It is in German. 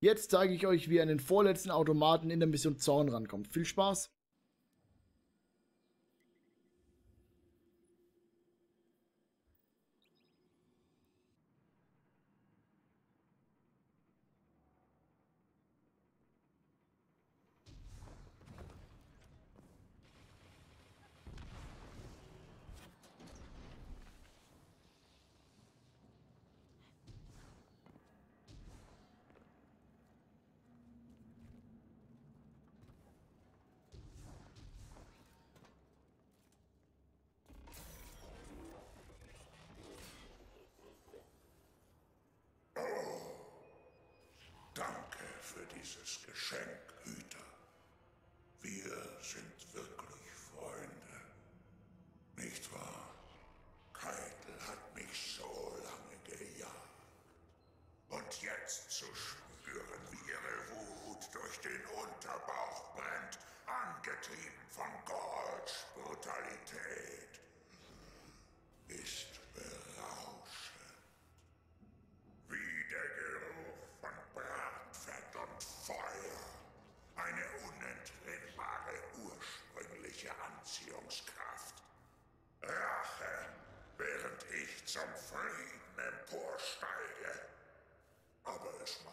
Jetzt zeige ich euch, wie ihr an den vorletzten Automaten in der Mission Zorn rankommt. Viel Spaß! Für dieses Geschenk, Hüter. Wir sind wirklich Freunde. Nicht wahr? Keitel hat mich so lange gejagt. Und jetzt zu spüren, wie ihre Wut durch den Unterbauch brennt, angetrieben von Gords Brutalität, ist berauschend. Wie der Geruch von Bratfett und Feuer. Eine unentrinnbare ursprüngliche Anziehungskraft. Rache, während ich zum Frieden emporsteige. Aber es